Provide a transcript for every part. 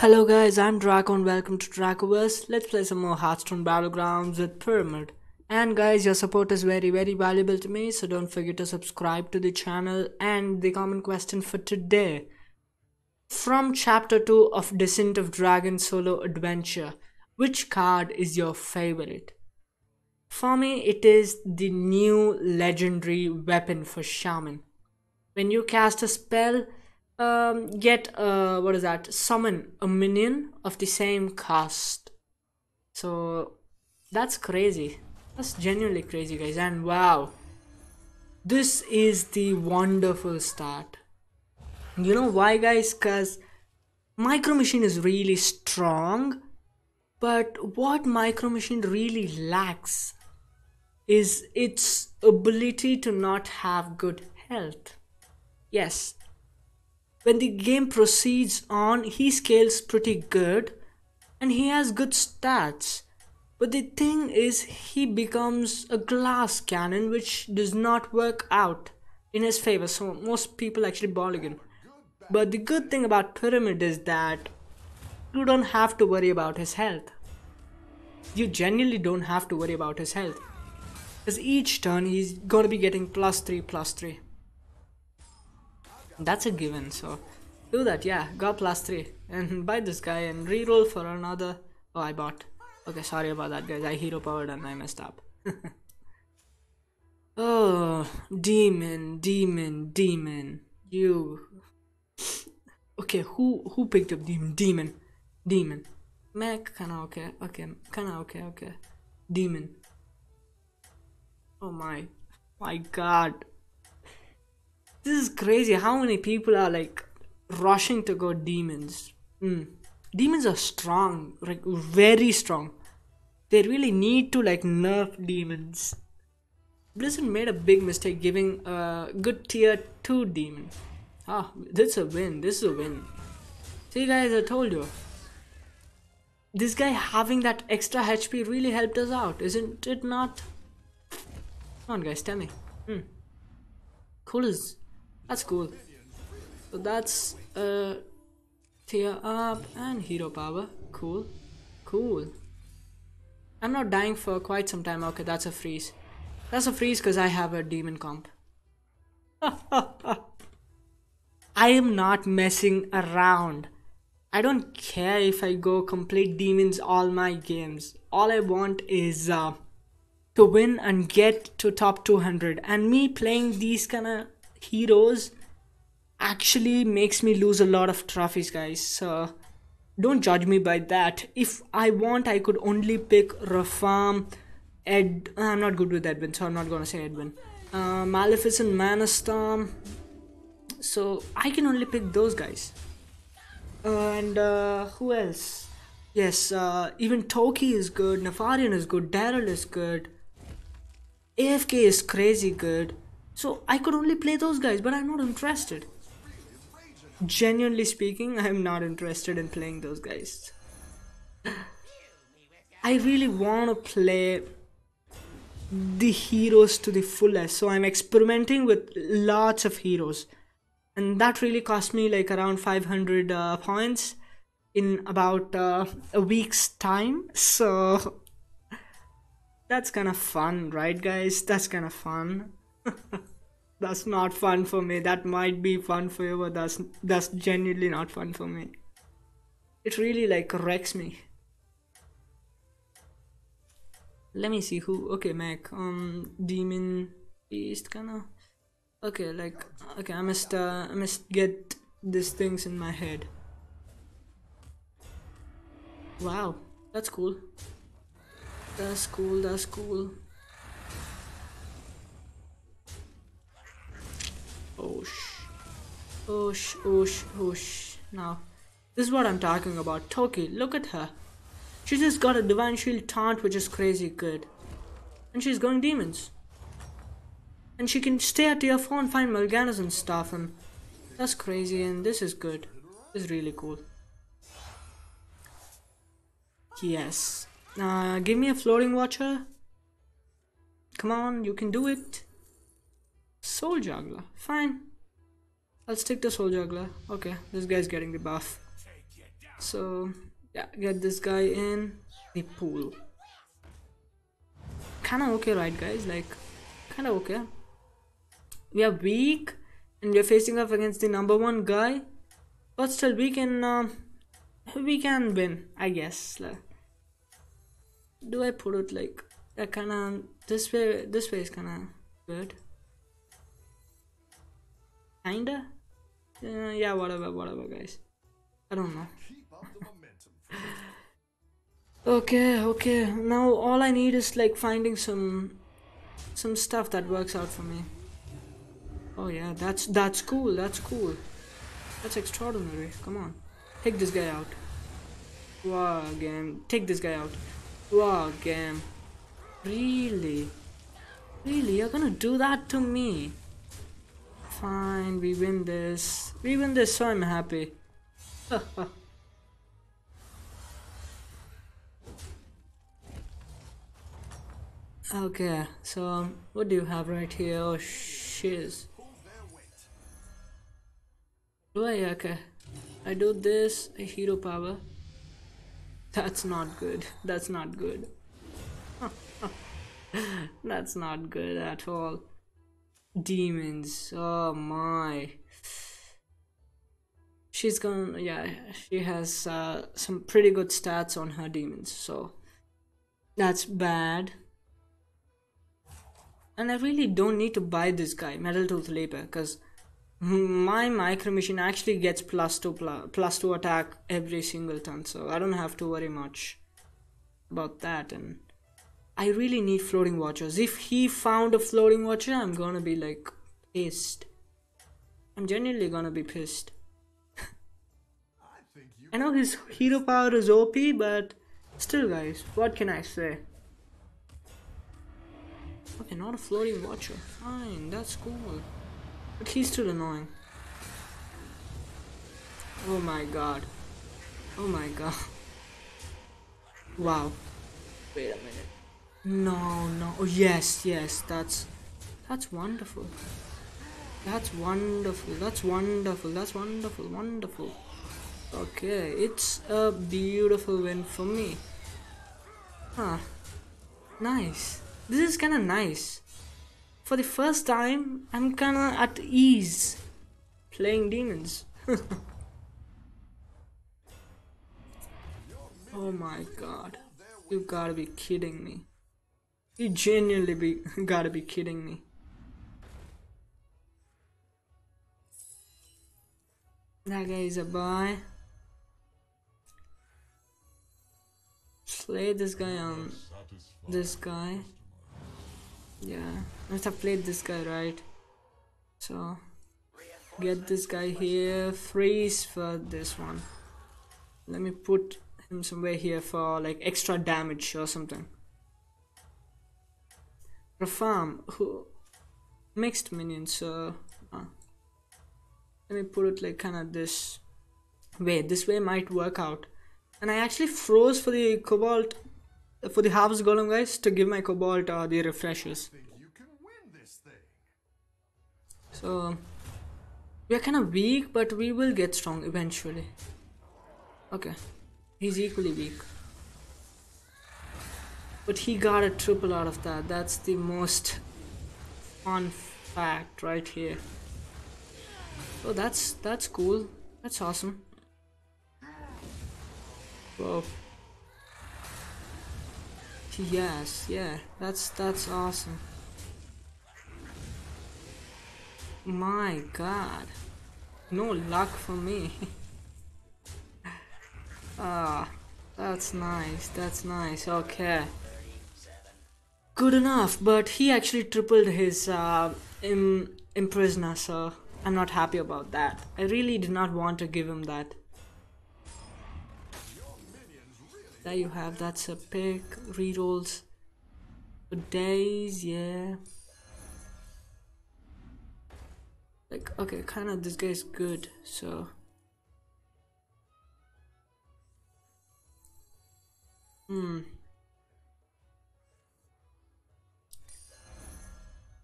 Hello guys, I'm Draco and welcome to Dracoverse. Let's play some more Hearthstone Battlegrounds with Pyramad. And guys, your support is very, very valuable to me, so don't forget to subscribe to the channel. And the common question for today, from chapter 2 of Descent of Dragon Solo Adventure, which card is your favorite? For me, it is the new legendary weapon for Shaman. When you cast a spell, summon a minion of the same cast. So that's crazy. That's genuinely crazy, guys. And wow, this is the wonderful start. You know why, guys? Because Micro Machine is really strong, but what Micro Machine really lacks is its ability to not have good health. Yes, when the game proceeds on, he scales pretty good and he has good stats, but the thing is he becomes a glass cannon, which does not work out in his favor, so most people actually bolligan. But the good thing about Pyramad is that you don't have to worry about his health. You genuinely don't have to worry about his health, because each turn he's going to be getting +3/+3. That's a given, so do that. Yeah, got +3 and buy this guy and reroll for another. Oh, I bought. Okay, sorry about that, guys. I hero powered and I messed up. Oh, demon. You. Okay, who picked up demon? Mech, okay. Demon. Oh my God. This is crazy how many people are like rushing to go demons. Demons are strong, like very strong. They really need to like nerf demons. Blizzard made a big mistake giving a good tier 2 demon. Ah, this is a win. See guys, I told you. This guy having that extra HP really helped us out, isn't it not? Come on guys, tell me. Cool is... That's cool. So that's tier up and hero power. Cool. I'm not dying for quite some time. Okay, that's a freeze. That's a freeze because I have a demon comp. I am not messing around. I don't care if I go complete demons all my games. All I want is to win and get to top 200. And me playing these kind of heroes actually makes me lose a lot of trophies, guys, so don't judge me by that. If I want, I could only pick Rafaam, Ed. I'm not good with Edwin, so I'm not gonna say Edwin. Maleficent Manastorm, so I can only pick those guys. Who else? Yes, even Toki is good, Nefarian is good, Daryl is good, AFK is crazy good. So I could only play those guys, but I'm not interested. Genuinely speaking, I'm not interested in playing those guys. I really want to play the heroes to the fullest, so I'm experimenting with lots of heroes. And that really cost me like around 500 points in about a week's time. So that's kind of fun, right guys? That's kind of fun. That's not fun for me. That might be fun for you, but that's genuinely not fun for me. It really like wrecks me. Let me see who. Okay, Mac. Demon Beast kinda. Okay, like okay, I must get these things in my head. Wow, that's cool. That's cool. Oosh. Now, this is what I'm talking about. Toki, look at her. She just got a Divine Shield taunt, which is crazy good. And she's going demons. And she can stay at tier 4 and find Mal'Ganis and stuff. And that's crazy, and this is good. This is really cool. Yes. Give me a Floating Watcher. Come on, you can do it. Soul Juggler, fine. I'll stick to Soul Juggler. Okay, this guy's getting the buff. So yeah, get this guy in the pool. Kinda okay, right guys? Like, kinda okay. We are weak and we are facing off against the #1 guy, but still we can win, I guess. Like, do I put it like that? Kinda this way. This way is kinda good. Kinda. Yeah, whatever, guys. I don't know. Okay. Now all I need is like finding some stuff that works out for me. Oh yeah, that's cool. That's cool. That's extraordinary. Come on, take this guy out. Wow, game. Take this guy out. Wow, game. Really, you're gonna do that to me? Fine, we win this. So I'm happy. Okay, so what do you have right here? Oh, shiz. Do I? Okay. I do this, a hero power. That's not good. That's not good at all. Demons, oh my. She's gonna, yeah, she has some pretty good stats on her demons, so that's bad. And I really don't need to buy this guy, Metal Tooth Leaper, because my Micro Machine actually gets plus 2 attack every single turn, so I don't have to worry much about that. And I really need Floating Watchers. If he found a Floating Watcher, I'm gonna be like pissed. I'm genuinely gonna be pissed. I know his hero power is OP, but still guys, what can I say? Okay, not a Floating Watcher. Fine, that's cool. But he's still annoying. Oh my god. Wow. Wait a minute. No. Oh, yes. That's wonderful. That's wonderful. Okay, it's a beautiful win for me. Huh. Nice. This is kinda nice. For the first time, I'm kinda at ease playing demons. Oh my god. You gotta be kidding me. You genuinely gotta be kidding me. That guy is a buy. Slay this guy on this guy. Yeah, I must have played this guy right. So get this guy here, freeze for this one. Let me put him somewhere here for like extra damage or something. Rafaam, who mixed minions, so let me put it like kinda this way. This way might work out. And I actually froze for the Cobalt, for the Harvest Golem guys, to give my Cobalt the refreshes. So we're kinda weak, but we will get strong eventually. Okay, he's equally weak. But he got a triple out of that. That's the most fun fact right here. So that's cool. That's awesome. Whoa. Yes, yeah. That's awesome. My god. No luck for me. That's nice. Okay. Good enough, but he actually tripled his Imprisoner, so I'm not happy about that. I really did not want to give him that. There you have, that's a pick, rerolls for days, yeah. Like, okay, kinda this guy's good, so.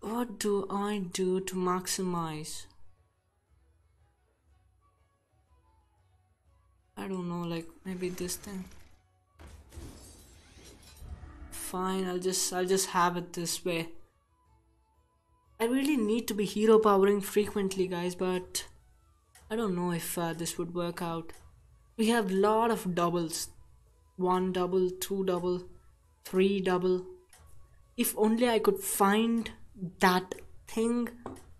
What do I do to maximize? I I don't know, like maybe this thing. Fine, I'll just have it this way. I really need to be hero powering frequently, guys, but I don't know if this would work out. We have a lot of doubles. 1 double, 2 double, 3 double. If only I could find that thing.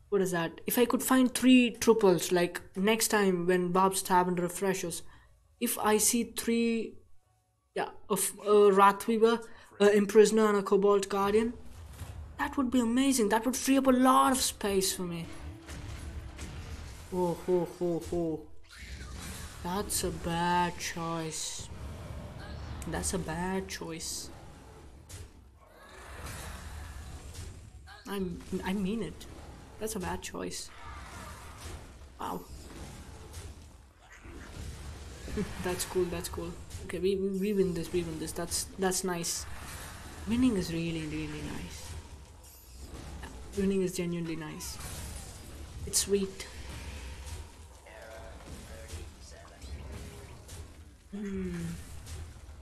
What is that? If I could find 3 triples, like next time when Bob's Tavern refreshes, if I see 3, yeah, of Wrathweaver, an Imprisoner and a Cobalt Guardian, that would be amazing. That would free up a lot of space for me. Oh ho ho ho. That's a bad choice. That's a bad choice. I mean it. That's a bad choice. Wow. That's cool, that's cool. Okay, we win this, we win this. That's nice. Winning is really, really nice. Yeah, winning is genuinely nice. It's sweet. Hmm.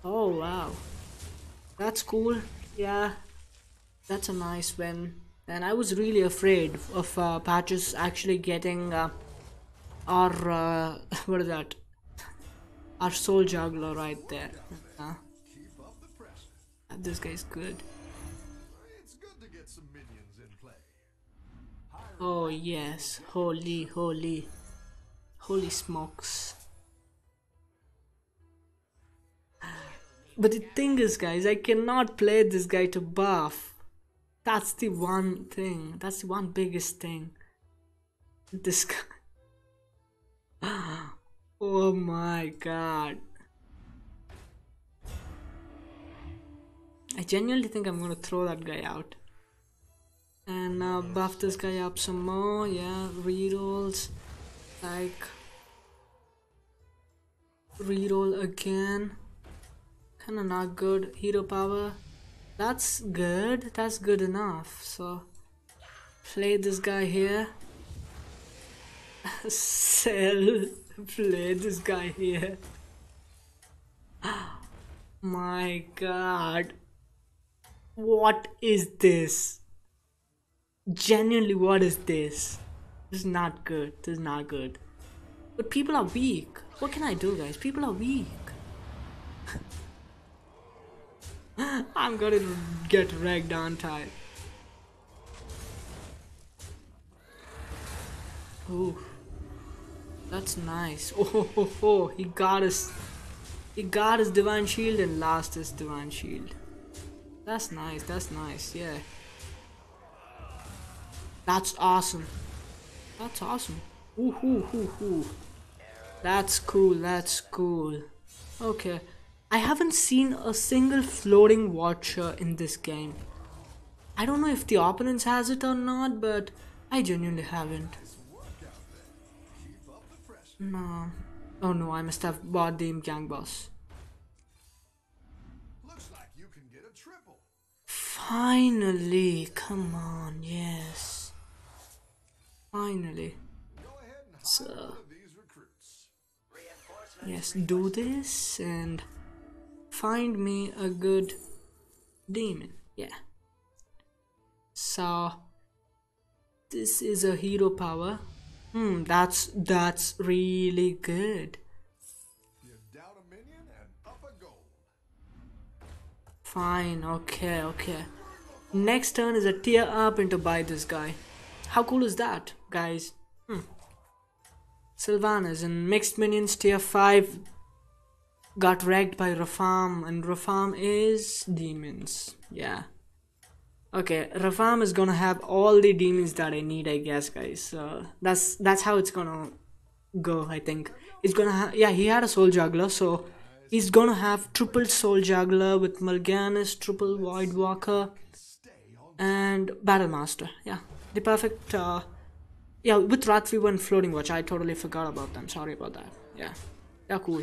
Oh wow. That's cool. Yeah. That's a nice win. And I was really afraid of Patches actually getting what is that? Our Soul Juggler right there. This guy's good. Oh yes, holy, holy, holy smokes. But the thing is, guys, I cannot play this guy to buff. That's the one thing. That's the one biggest thing. This guy. Oh my god. I genuinely think I'm gonna throw that guy out. And now buff this guy up some more. Yeah, rerolls. Like. Reroll again. Kinda not good. Hero power. That's good, that's good enough. So play this guy here. Sell. Play this guy here. My god, what is this? Genuinely, what is this? This is not good, this is not good. But people are weak. What can I do, guys? People are weak. I'm gonna get wrecked, aren't I? Ooh, that's nice. Oh, ho, ho, ho. He got us. He got his divine shield and lost his divine shield. That's nice. That's nice. Yeah. That's awesome. That's awesome. Ooh, hoo, hoo, hoo. That's cool. That's cool. Okay. I haven't seen a single floating watcher in this game. I don't know if the opponents has it or not, but I genuinely haven't. No. Oh no, I must have bought the Imp Gang Boss. Looks like you can get a triple. Finally, come on, yes. Finally. So, yes, do this and find me a good demon. Yeah. So this is a hero power. Hmm, that's really good. You're down a minion and up a gold. Fine, okay, okay. Next turn is a tier up and to buy this guy. How cool is that, guys? Hmm. Sylvanas and mixed minions tier 5. Got wrecked by Rafaam, and Rafaam is demons. Yeah. Okay, Rafaam is gonna have all the demons that I need, I guess, guys. So that's how it's gonna go, I think. It's gonna have, yeah, he had a Soul Juggler, so he's gonna have triple Soul Juggler with Mal'Ganis, triple Void Walker, and Battle Master. Yeah, the perfect, yeah, with Wrathweaver and Floating Watch. I totally forgot about them, sorry about that. Yeah, they're cool.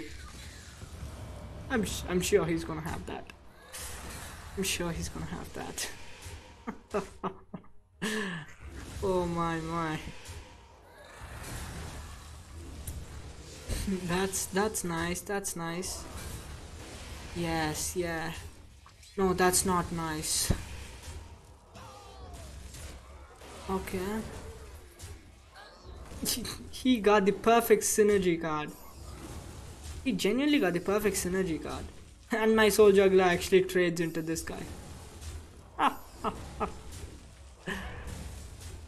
I'm sure he's gonna have that. I'm sure he's gonna have that. Oh my my. That's nice, that's nice. Yes, yeah. No, that's not nice. Okay. He got the perfect synergy card. He genuinely got the perfect synergy card. And my Soul Juggler actually trades into this guy.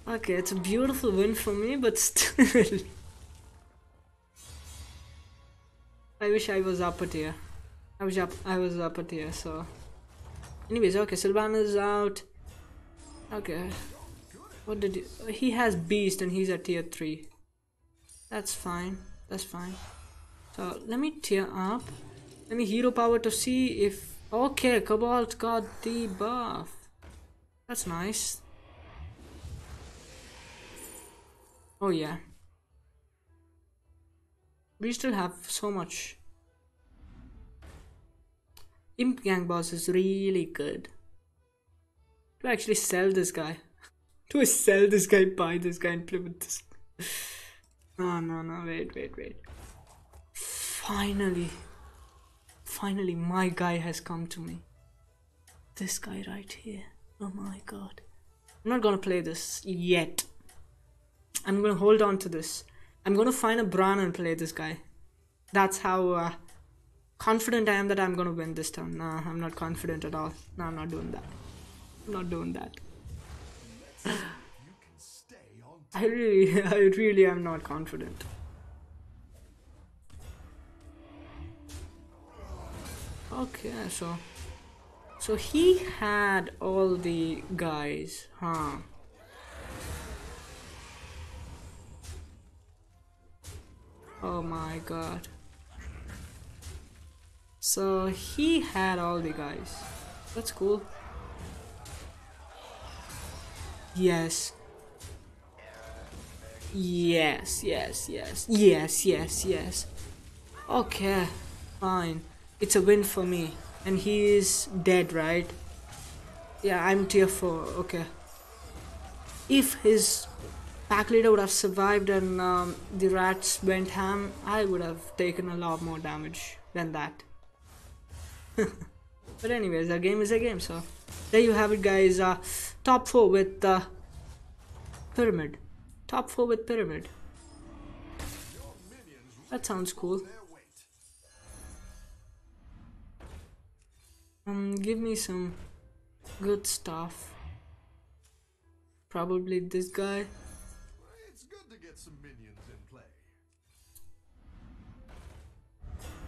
Okay, it's a beautiful win for me, but still. I wish I was upper tier. I was upper tier, so. Anyways, okay, Sylvanas is out. Okay. What did he? He has Beast and he's at tier 3. That's fine. That's fine. So, let me tier up. Let me hero power to see if... Okay, Cobalt got the buff. That's nice. Oh yeah. We still have so much. Imp Gang Boss is really good. Do I actually sell this guy? Do I sell this guy, buy this guy, and play with this? No, no, no, wait, wait, wait. Finally. Finally, my guy has come to me. This guy right here. Oh my god. I'm not gonna play this yet. I'm gonna hold on to this. I'm gonna find a Bran and play this guy. That's how confident I am that I'm gonna win this turn. Nah, I'm not confident at all. Nah, I'm not doing that. I'm not doing that. I really am not confident. Okay, so he had all the guys, huh? Oh my god. So he had all the guys. That's cool. Yes. Yes, yes, yes, yes, yes, yes. Okay, fine. It's a win for me. And he is dead, right? Yeah, I'm tier 4, okay. If his pack leader would have survived and the rats went ham, I would have taken a lot more damage than that. But anyways, a game is a game, so there you have it, guys. Top 4 with Pyramad. Top 4 with Pyramad. That sounds cool. Give me some good stuff. Probably this guy. It's good to get some minions in play.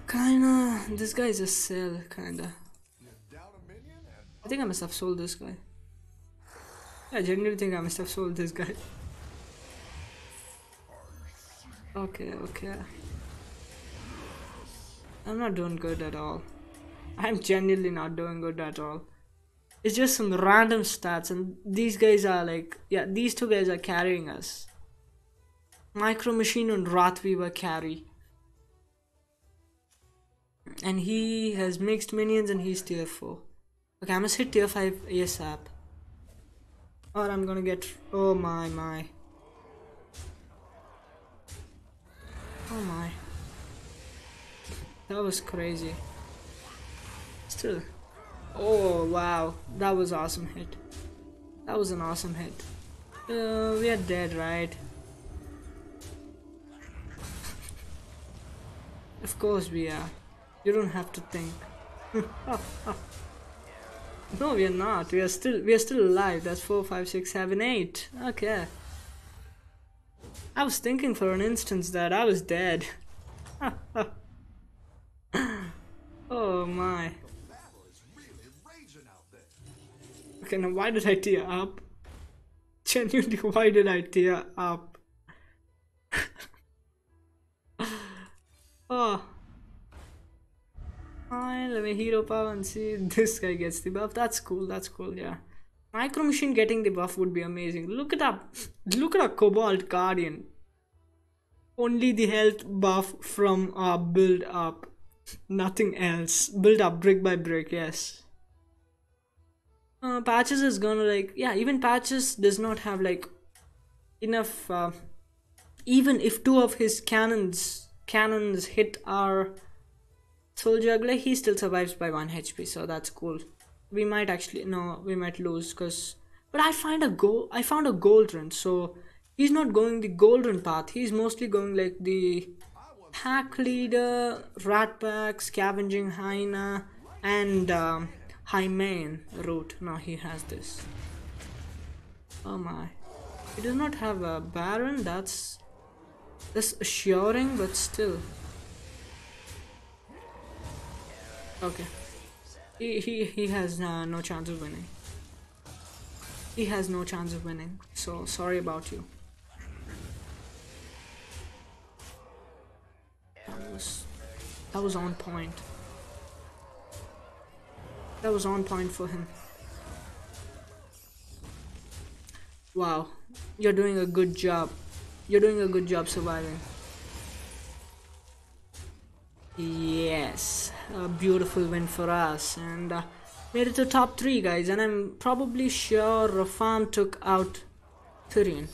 Kinda. This guy is a sell, kinda. I think I must have sold this guy. I genuinely think I must have sold this guy. Okay, okay. I'm not doing good at all. I'm genuinely not doing good at all. It's just some random stats, and these guys are like, yeah, these two guys are carrying us. Micro Machine and Wrathweaver carry. And he has mixed minions and he's tier 4. Okay, I must hit tier 5 ASAP. Or I'm gonna get... Oh my, my. Oh my. That was crazy. Still. Oh wow. That was awesome hit. That was an awesome hit. We are dead, right? Of course we are. You don't have to think. No, we are not. We are still alive. That's 4, 5, 6, 7, 8. Okay. I was thinking for an instant that I was dead. Oh my. Okay, now why did I tear up? Genuinely, why did I tear up? Oh. Fine, let me hero power and see. This guy gets the buff. That's cool, yeah. Micro Machine getting the buff would be amazing. Look at our Cobalt Guardian. Only the health buff from our build up. Nothing else. Build up brick by brick, yes. Patches is gonna like, yeah, even Patches does not have like enough, even if two of his cannons cannons hit our Soul Juggler, he still survives by 1 HP, so that's cool. We might actually, no, we might lose, because, but I found a gold run, so he's not going the gold run path, he's mostly going like the Pack Leader, Rat Pack, Scavenging Hyena, and Hymen route. Now he has this. Oh my. He does not have a Baron, that's assuring, but still. Okay. He has no chance of winning. He has no chance of winning, so sorry about you. That was on point. That was on point for him. Wow, you're doing a good job. You're doing a good job surviving. Yes, a beautiful win for us, and made it to top 3, guys. And I'm probably sure Rafaam took out Tyrion,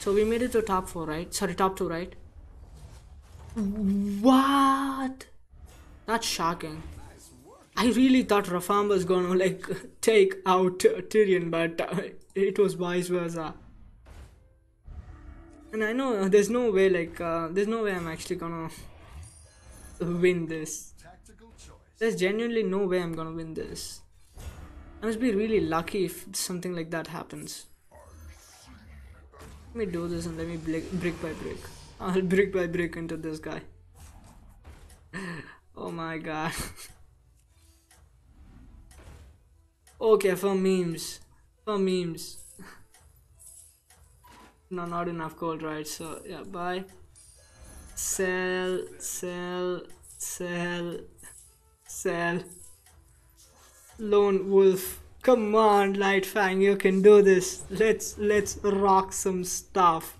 so we made it to top 4, right? Sorry, top 2, right? What? That's shocking. I really thought Rafaam was gonna like take out Tyrion, but it was vice versa. And I know there's no way, like there's no way I'm actually gonna win this. There's genuinely no way I'm gonna win this. I must be really lucky if something like that happens. Let me do this and let me brick by brick. I'll brick by brick into this guy. Oh my god. Okay, for memes. For memes. No, not enough gold, right? So, yeah, buy. Sell, sell, sell, sell. Lone Wolf. Come on, Lightfang, you can do this. Let's rock some stuff.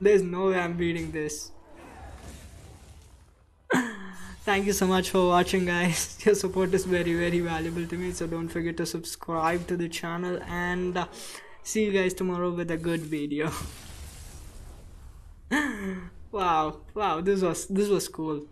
There's no way I'm beating this. Thank you so much for watching, guys. Your support is very, very valuable to me. So don't forget to subscribe to the channel. And see you guys tomorrow with a good video. Wow, this was cool.